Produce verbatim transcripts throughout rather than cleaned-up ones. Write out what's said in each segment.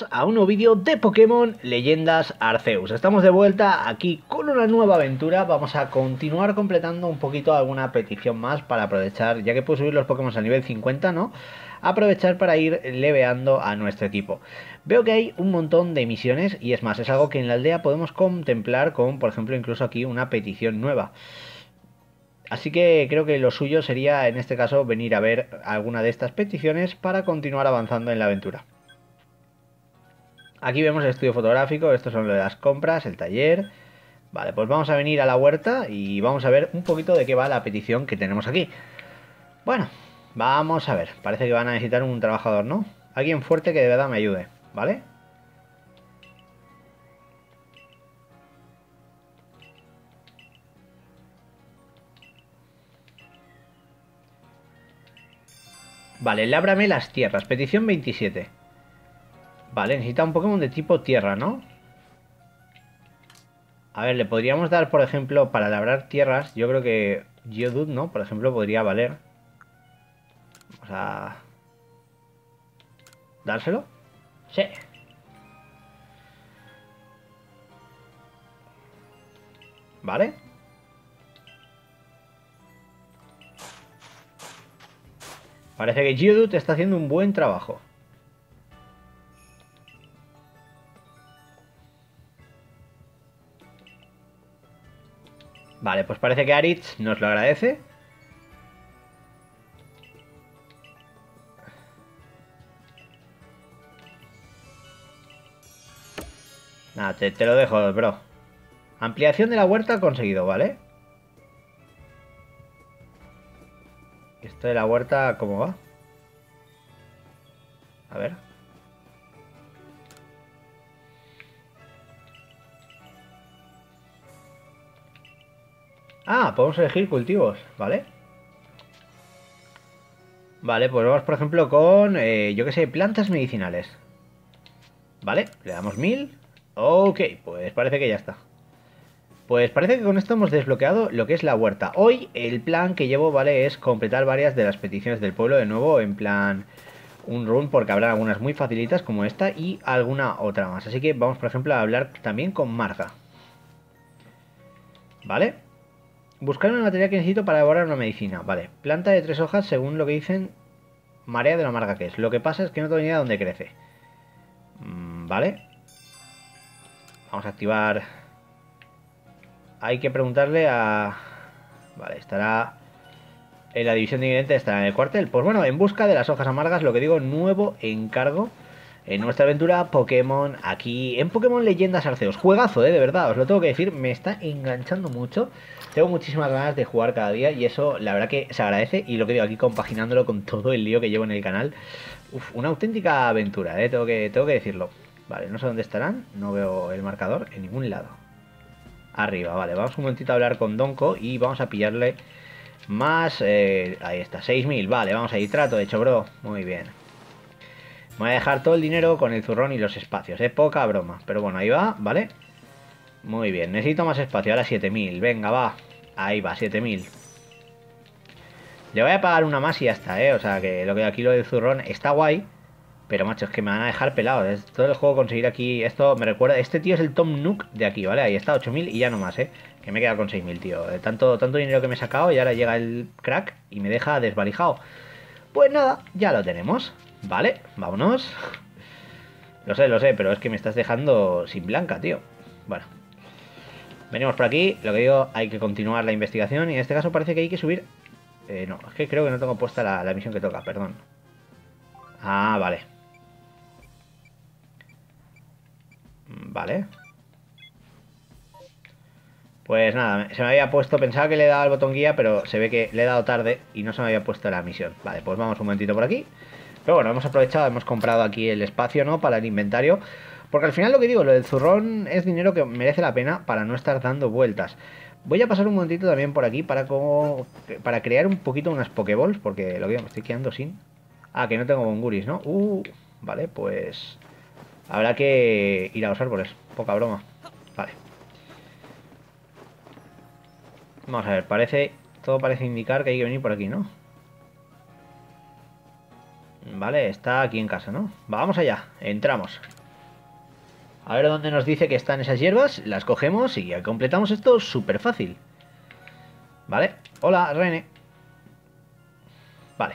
Bienvenidos a un nuevo vídeo de Pokémon Leyendas Arceus. Estamos de vuelta aquí con una nueva aventura. Vamos a continuar completando un poquito alguna petición más para aprovechar, ya que puedo subir los Pokémon al nivel cincuenta, ¿no? Aprovechar para ir leveando a nuestro equipo. Veo que hay un montón de misiones y es más, es algo que en la aldea podemos contemplar con, por ejemplo, incluso aquí una petición nueva. Así que creo que lo suyo sería, en este caso, venir a ver alguna de estas peticiones para continuar avanzando en la aventura. Aquí vemos el estudio fotográfico, estos son las compras, el taller. Vale, pues vamos a venir a la huerta y vamos a ver un poquito de qué va la petición que tenemos aquí. Bueno, vamos a ver, parece que van a necesitar un trabajador, ¿no? Alguien fuerte que de verdad me ayude, ¿vale? Vale, lábrame las tierras, petición veintisiete. Vale, necesita un Pokémon de tipo tierra, ¿no? A ver, le podríamos dar, por ejemplo, para labrar tierras, yo creo que Geodude, ¿no? Por ejemplo, podría valer. Vamos a... ¿dárselo? Sí. Vale. Parece que Geodude está haciendo un buen trabajo. Vale, pues parece que Aritz nos lo agradece. Nada, te, te lo dejo, bro. Ampliación de la huerta conseguido, ¿vale? Esto de la huerta, ¿cómo va? A ver. Ah, podemos elegir cultivos, ¿vale? Vale, pues vamos por ejemplo con, eh, yo qué sé, plantas medicinales. Vale, le damos mil. Ok, pues parece que ya está. Pues parece que con esto hemos desbloqueado lo que es la huerta. Hoy el plan que llevo, ¿vale? Es completar varias de las peticiones del pueblo de nuevo, en plan un run, porque habrá algunas muy facilitas como esta y alguna otra más. Así que vamos por ejemplo a hablar también con Marta. Vale. Buscar una materia que necesito para elaborar una medicina. Vale, planta de tres hojas según lo que dicen. Marea de lo amarga que es. Lo que pasa es que no tengo ni idea dónde crece. mm, Vale. Vamos a activar. Hay que preguntarle a... Vale, estará... En la división de ingredientes estará en el cuartel. Pues bueno, en busca de las hojas amargas. Lo que digo, nuevo encargo en nuestra aventura Pokémon aquí en Pokémon Leyendas Arceus. Juegazo, ¿eh? De verdad, os lo tengo que decir. Me está enganchando mucho. Tengo muchísimas ganas de jugar cada día y eso la verdad que se agradece, y lo que digo aquí compaginándolo con todo el lío que llevo en el canal. Uf, una auténtica aventura, ¿eh? tengo, que, tengo que decirlo. Vale, no sé dónde estarán, no veo el marcador en ningún lado. Arriba, vale, vamos un momentito a hablar con Donko y vamos a pillarle más, eh, ahí está, seis mil, vale, vamos ahí, trato hecho, bro, muy bien. Me voy a dejar todo el dinero con el zurrón y los espacios, ¿eh? Poca broma, pero bueno, ahí va, ¿vale? Muy bien, necesito más espacio, ahora siete mil, venga, va. Ahí va, siete mil. Le voy a pagar una más y ya está, ¿eh? O sea, que lo que aquí lo del zurrón está guay, pero macho, es que me van a dejar pelado. Es todo el juego conseguir aquí, esto me recuerda... Este tío es el Tom Nook de aquí, ¿vale? Ahí está, ocho mil y ya no más, ¿eh? Que me he quedado con seis mil, tío. De tanto, tanto dinero que me he sacado y ahora llega el crack y me deja desvalijado. Pues nada, ya lo tenemos, ¿vale? Vámonos. Lo sé, lo sé, pero es que me estás dejando sin blanca, tío. Bueno. Venimos por aquí, lo que digo, hay que continuar la investigación y en este caso parece que hay que subir... Eh, no, es que creo que no tengo puesta la, la misión que toca, perdón. Ah, vale. Vale. Pues nada, se me había puesto, pensaba que le he dado al botón guía, pero se ve que le he dado tarde y no se me había puesto la misión. Vale, pues vamos un momentito por aquí. Pero bueno, hemos aprovechado, hemos comprado aquí el espacio, ¿no? Para el inventario. Porque al final lo que digo, lo del zurrón es dinero que merece la pena para no estar dando vueltas. Voy a pasar un momentito también por aquí para como para crear un poquito unas Pokéballs, porque lo que me estoy quedando sin... Ah, que no tengo bonguris, ¿no? Uh, vale, pues habrá que ir a los árboles, poca broma. Vale. Vamos a ver, parece... Todo parece indicar que hay que venir por aquí, ¿no? Vale, está aquí en casa, ¿no? Vamos allá, entramos. A ver dónde nos dice que están esas hierbas, las cogemos y ya completamos esto súper fácil. Vale, hola Rene. Vale.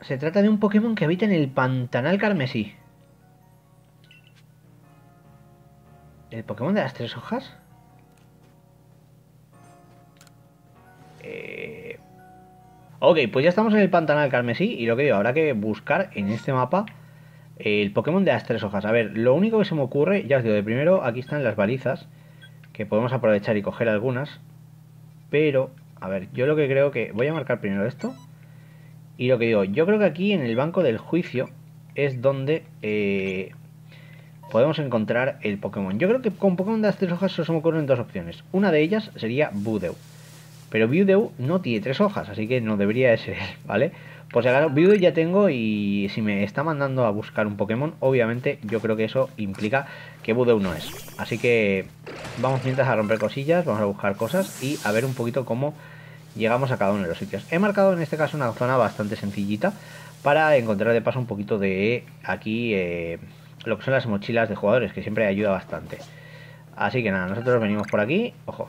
Se trata de un Pokémon que habita en el Pantanal Carmesí. ¿El Pokémon de las tres hojas? Eh... Ok, pues ya estamos en el Pantanal Carmesí. Y lo que digo, habrá que buscar en este mapa el Pokémon de las tres hojas. A ver, lo único que se me ocurre, ya os digo, de primero aquí están las balizas, que podemos aprovechar y coger algunas. Pero, a ver, yo lo que creo que... Voy a marcar primero esto. Y lo que digo, yo creo que aquí en el Banco del Juicio es donde eh, podemos encontrar el Pokémon. Yo creo que con Pokémon de las tres hojas solo se me ocurren dos opciones. Una de ellas sería Budeu. Pero Budeu no tiene tres hojas, así que no debería de ser, ¿vale? Pues agarro, Budeu ya tengo y si me está mandando a buscar un Pokémon, obviamente yo creo que eso implica que Budeu no es. Así que vamos mientras a romper cosillas, vamos a buscar cosas y a ver un poquito cómo... llegamos a cada uno de los sitios. He marcado en este caso una zona bastante sencillita para encontrar de paso un poquito de aquí eh, lo que son las mochilas de jugadores, que siempre ayuda bastante. Así que nada, nosotros venimos por aquí. Ojo.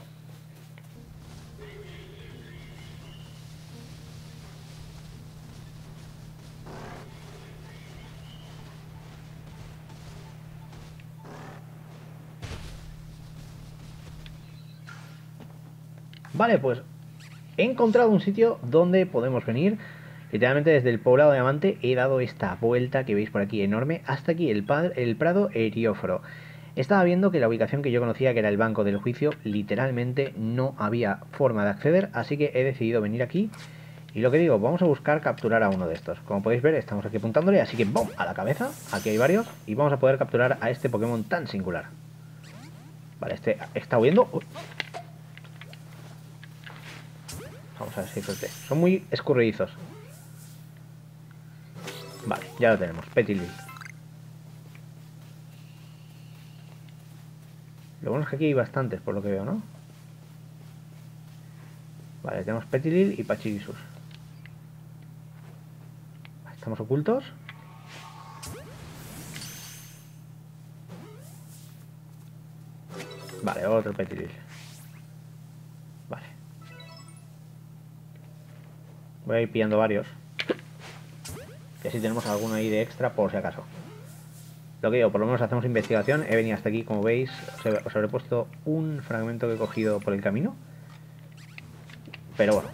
Vale, pues he encontrado un sitio donde podemos venir. Literalmente desde el poblado de Diamante he dado esta vuelta que veis por aquí enorme hasta aquí el, el Prado Erióforo. Estaba viendo que la ubicación que yo conocía, que era el Banco del Juicio, literalmente no había forma de acceder, así que he decidido venir aquí. Y lo que digo, vamos a buscar capturar a uno de estos. Como podéis ver, estamos aquí apuntándole, así que ¡bom! A la cabeza. Aquí hay varios y vamos a poder capturar a este Pokémon tan singular. Vale, este está huyendo. Uy. Vamos a ver si suerte. Son muy escurridizos. Vale, ya lo tenemos. Petilil. Lo bueno es que aquí hay bastantes, por lo que veo, ¿no? Vale, tenemos Petilil y Pachigisus. Estamos ocultos. Vale, otro Petilil. Voy a ir pillando varios. Y así tenemos alguno ahí de extra por si acaso. Lo que digo, por lo menos hacemos investigación. He venido hasta aquí, como veis. Os habré puesto un fragmento que he cogido por el camino. Pero bueno.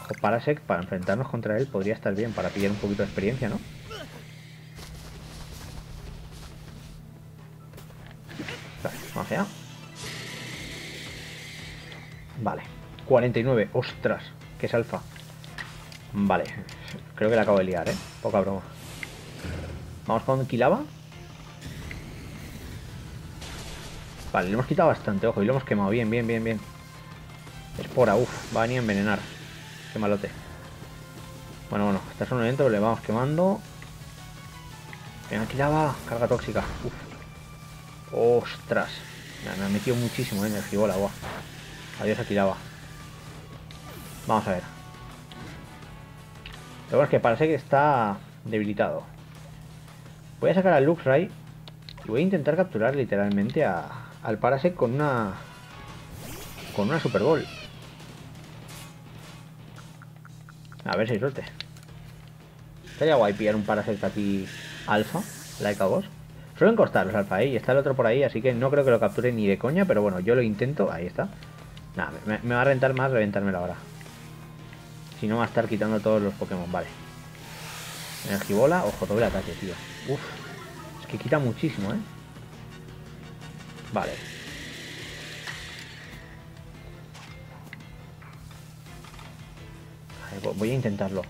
Ojo, Parasect, para enfrentarnos contra él podría estar bien. Para pillar un poquito de experiencia, ¿no? Vale, vamos allá. Vale, cuarenta y nueve, ostras, que es alfa. Vale, creo que la acabo de liar, eh. Poca broma. Vamos con Quilava. Vale, le hemos quitado bastante, ojo, y lo hemos quemado. Bien, bien, bien, bien. Espora, uff, va a venir a envenenar. Qué malote. Bueno, bueno, está solo lento, pero le vamos quemando. Venga, Quilava, carga tóxica. Uff. Ostras. Ya, me ha metido muchísimo, eh, energibola, guau. Adiós a Quilava. Vamos a ver. Lo bueno es que parece que está debilitado. Voy a sacar al Luxray y voy a intentar capturar literalmente a, al Parasek con una con una Super Ball. A ver si hay suerte. Estaría guay pillar un Parasek aquí alfa, like a boss. Suelen costar los alfa, ¿eh? Y está el otro por ahí, así que no creo que lo capture ni de coña, pero bueno, yo lo intento. Ahí está. Nada, me, me va a rentar más reventármelo ahora. Si no, va a estar quitando todos los Pokémon, vale. Energibola, ojo, doble ataque, tío. Uf, es que quita muchísimo, ¿eh? Vale. A ver, voy a intentarlo.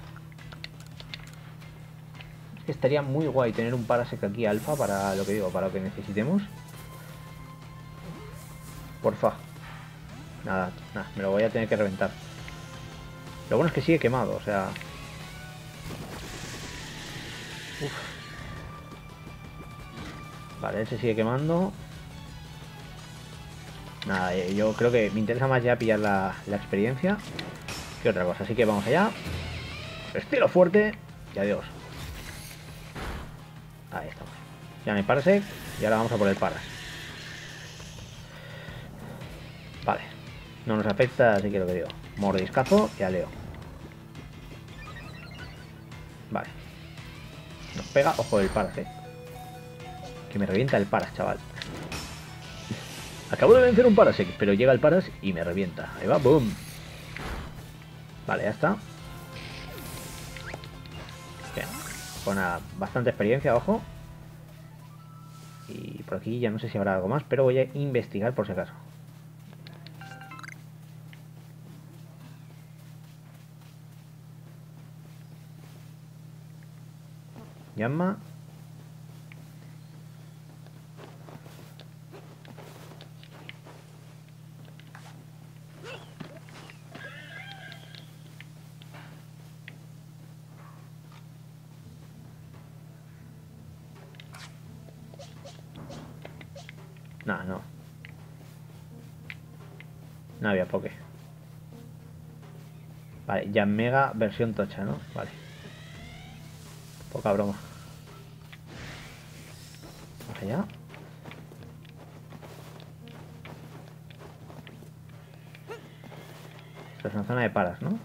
Es que estaría muy guay tener un Parasect aquí alfa para lo que digo, para lo que necesitemos. Porfa. Nada, nada, me lo voy a tener que reventar. Lo bueno es que sigue quemado, o sea... Uf. Vale, él se sigue quemando. Nada, yo creo que me interesa más ya pillar la, la experiencia que otra cosa. Así que vamos allá. Estilo fuerte. Y adiós. Ahí estamos. Ya me Parasect. Y ahora vamos a por el Paras. Vale. No nos afecta, así que lo que digo. Mordiscazo y aleo. Vale. Nos pega. Ojo el Paras, eh. Que me revienta el Paras, chaval. Acabo de vencer un Parasect, pero llega el Paras y me revienta. Ahí va, boom. Vale, ya está. Bien. Con bastante experiencia, ojo. Y por aquí ya no sé si habrá algo más, pero voy a investigar por si acaso. Llama. No, no. No había Poké. Vale, ya mega versión tocha, ¿no? Vale. Poca broma. Vamos allá. Esto es una zona de Paras, ¿no?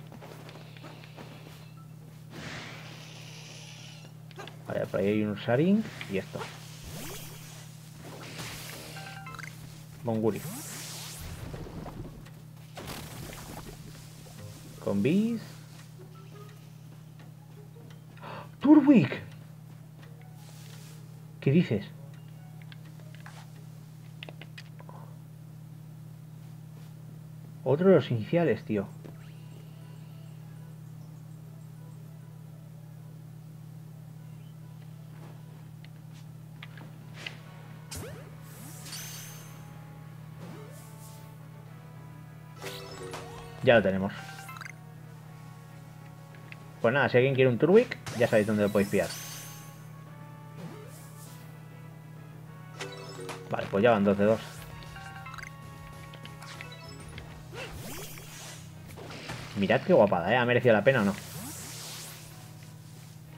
Vale, por ahí hay un Sarin y esto. Bonguri. Con bis. ¡Turwig! ¿Qué dices? Otro de los iniciales, tío. Ya lo tenemos. Pues nada, si alguien quiere un Turwig, ya sabéis dónde lo podéis pillar. Vale, pues ya van dos de dos. Mirad qué guapada, ¿eh? ¿Ha merecido la pena o no?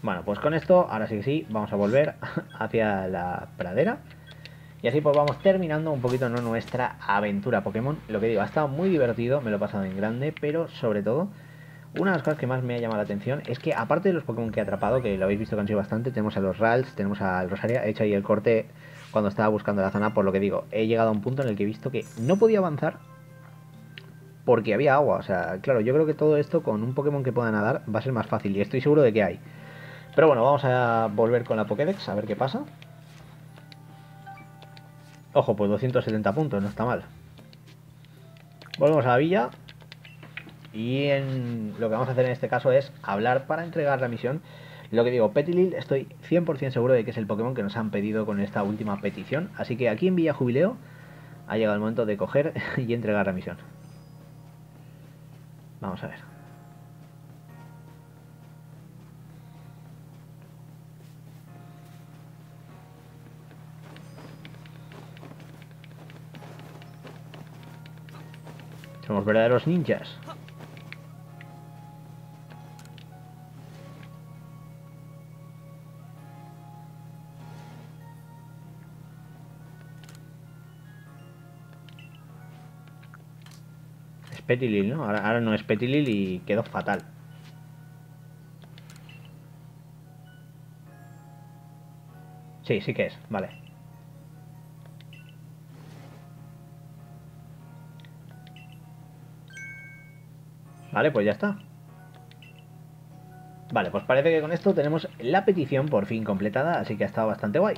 Bueno, pues con esto, ahora sí que sí, vamos a volver hacia la pradera. Y así pues vamos terminando un poquito, ¿no?, nuestra aventura Pokémon. Lo que digo, ha estado muy divertido, me lo he pasado en grande, pero sobre todo, una de las cosas que más me ha llamado la atención es que aparte de los Pokémon que he atrapado, que lo habéis visto que han sido bastante, tenemos a los Ralts, tenemos al Rosaria. He hecho ahí el corte cuando estaba buscando la zona, por lo que digo, he llegado a un punto en el que he visto que no podía avanzar porque había agua. O sea, claro, yo creo que todo esto con un Pokémon que pueda nadar va a ser más fácil y estoy seguro de que hay. Pero bueno, vamos a volver con la Pokédex a ver qué pasa. Ojo, pues doscientos setenta puntos, no está mal. Volvemos a la villa. Y en lo que vamos a hacer en este caso es hablar para entregar la misión. Lo que digo, Petilil, estoy cien por cien seguro de que es el Pokémon que nos han pedido con esta última petición. Así que aquí en Villa Jubileo ha llegado el momento de coger y entregar la misión. Vamos a ver. Somos verdaderos ninjas. Es Petilil, ¿no? Ahora, ahora no es Petilil y quedó fatal. Sí, sí que es, vale. Vale, pues ya está. Vale, pues parece que con esto tenemos la petición por fin completada, así que ha estado bastante guay.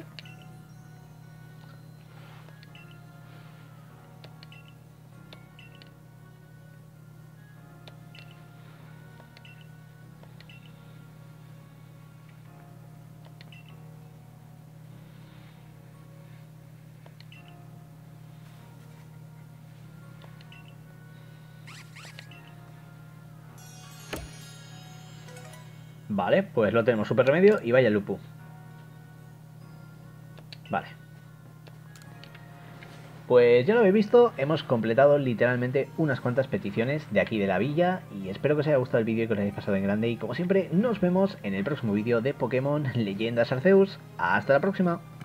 Vale, pues lo tenemos, super remedio y vaya Lupu. Vale. Pues ya lo habéis visto, hemos completado literalmente unas cuantas peticiones de aquí de la villa y espero que os haya gustado el vídeo y que os hayáis pasado en grande y como siempre nos vemos en el próximo vídeo de Pokémon Leyendas Arceus. ¡Hasta la próxima!